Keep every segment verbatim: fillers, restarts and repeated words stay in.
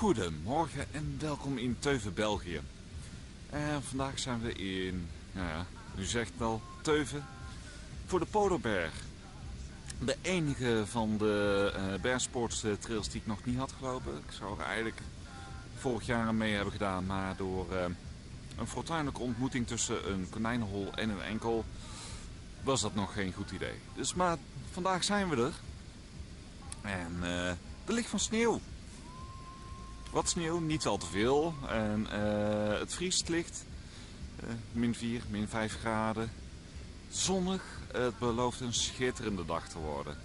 Goedemorgen en welkom in Teuven, België. En vandaag zijn we in, nou ja, u zegt wel, Teuven voor de Polar Bear. De enige van de uh, bearsports-trails die ik nog niet had gelopen. Ik zou er eigenlijk vorig jaar mee hebben gedaan, maar door uh, een fortuinlijke ontmoeting tussen een konijnenhol en een enkel was dat nog geen goed idee. Dus maar vandaag zijn we er. En uh, er ligt van sneeuw. Wat sneeuw, niet al te veel. En uh, het vriest licht. Uh, min vier, min vijf graden. Zonnig. Het belooft een schitterende dag te worden.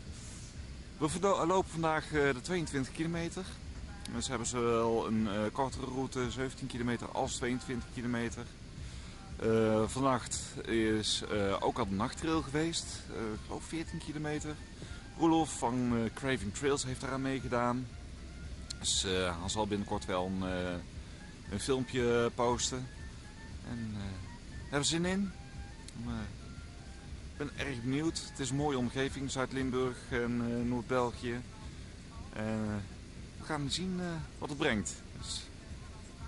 We lopen vandaag uh, de tweeëntwintig kilometer. Dus hebben zowel een uh, kortere route, zeventien kilometer, als tweeëntwintig kilometer. Uh, vannacht is uh, ook al de nachttrail geweest. Uh, ik geloof veertien kilometer. Roelof van uh, Craving Trails heeft daaraan meegedaan. Dus uh, hij zal binnenkort wel een, uh, een filmpje posten. En uh, hebben we zin in? Ik uh, ben erg benieuwd. Het is een mooie omgeving, Zuid-Limburg en uh, Noord-België. Uh, we gaan zien uh, wat het brengt. Dus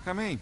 ga mee!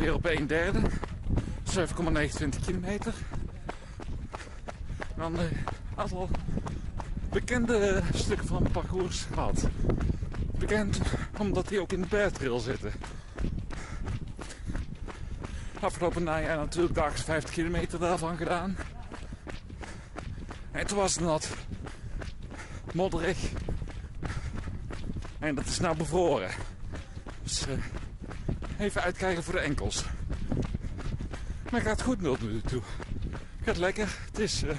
ongeveer op een derde, zeven komma negenentwintig kilometer. Dan een aantal bekende stukken van het parcours gehad. Bekend omdat die ook in de Bear Trail zitten. Afgelopen najaar natuurlijk dagelijks vijftig kilometer daarvan gedaan. En toen was het nat, modderig. En dat is nou bevroren. Dus uh, even uitkijken voor de enkels. Maar gaat goed tot nu toe. Gaat lekker. Het is uh,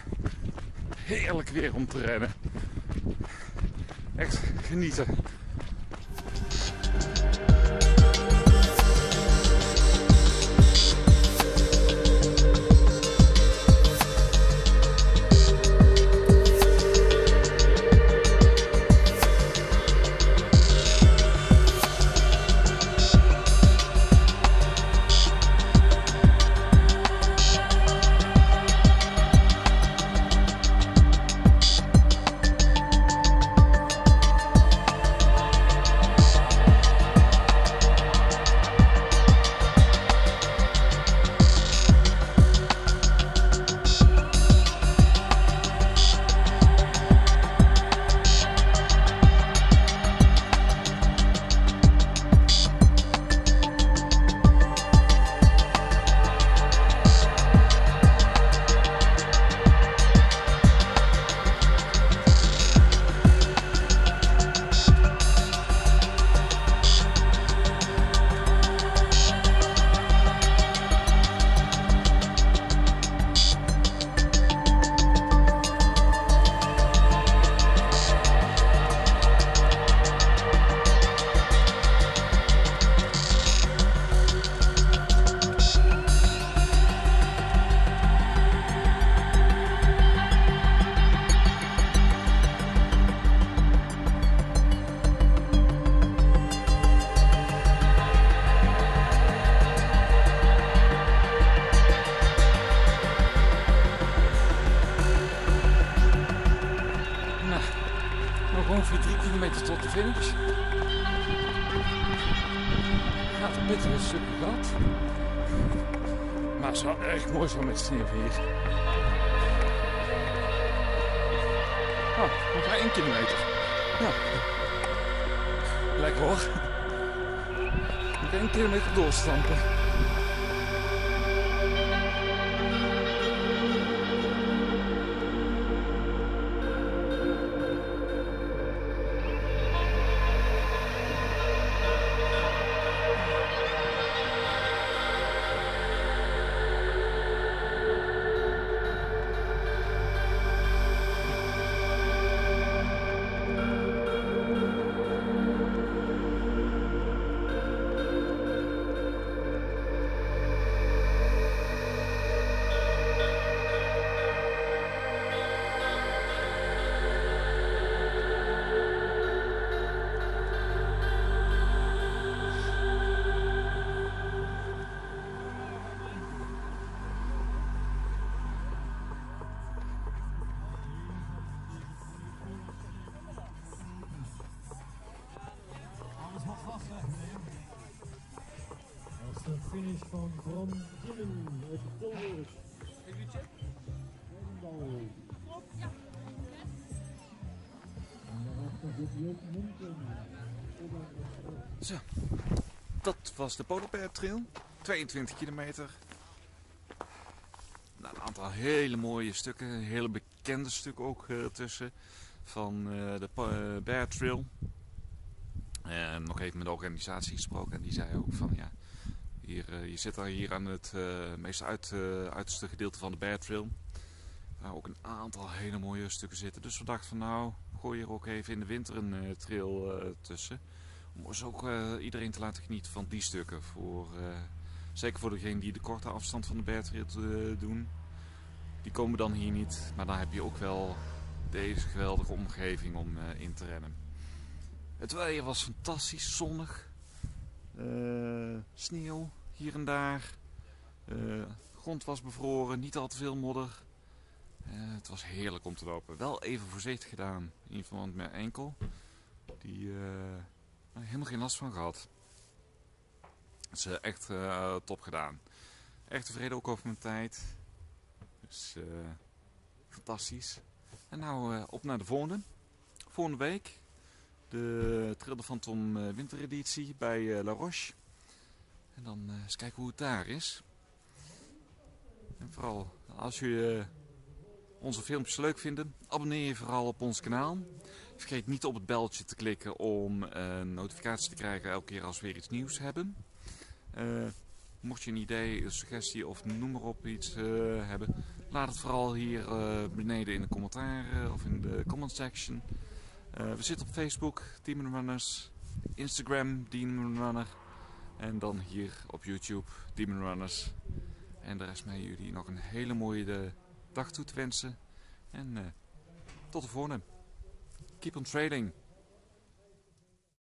heerlijk weer om te rennen. Echt genieten. Finish van Bram Diemen uit Polar. Heb je check? Klopt, ja. En daarachter zit Joop Monken. Zo, dat was de Polar Bear Trail. tweeëntwintig kilometer. Nou, een aantal hele mooie stukken, hele bekende stukken ook uh, tussen van uh, de uh, Bear Trail. Uh, nog even met de organisatie gesproken en die zei ook van ja. Hier, je zit daar hier aan het uh, meest uit, uh, uiterste gedeelte van de Bear Trail. Waar ook een aantal hele mooie stukken zitten. Dus we dachten van nou, gooi hier ook even in de winter een uh, trail uh, tussen. Om dus ook uh, iedereen te laten genieten van die stukken. Voor, uh, zeker voor degenen die de korte afstand van de Bear Trail uh, doen. Die komen dan hier niet. Maar dan heb je ook wel deze geweldige omgeving om uh, in te rennen. Het weer was fantastisch, zonnig. Uh, sneeuw hier en daar, uh, grond was bevroren, niet al te veel modder. Uh, het was heerlijk om te lopen. Wel even voorzichtig gedaan in verband met mijn enkel, die uh, helemaal geen last van gehad. Het is echt uh, top gedaan. Echt tevreden ook over mijn tijd. Dus uh, fantastisch. En nou uh, op naar de volgende. Volgende week de Trilde Phantom uh, wintereditie bij uh, La Roche. En dan uh, eens kijken hoe het daar is. En vooral als jullie uh, onze filmpjes leuk vinden, abonneer je vooral op ons kanaal. Vergeet niet op het beltje te klikken om uh, notificatie te krijgen elke keer als we weer iets nieuws hebben. Uh, mocht je een idee, een suggestie of noem maar op iets uh, hebben, laat het vooral hier uh, beneden in de commentaren of in de comment section. Uh, we zitten op Facebook, Diemenrunners, Instagram, Diemenrunner en dan hier op YouTube, Diemenrunners. En de rest met jullie nog een hele mooie dag toe te wensen en uh, tot de volgende. Keep on trailing.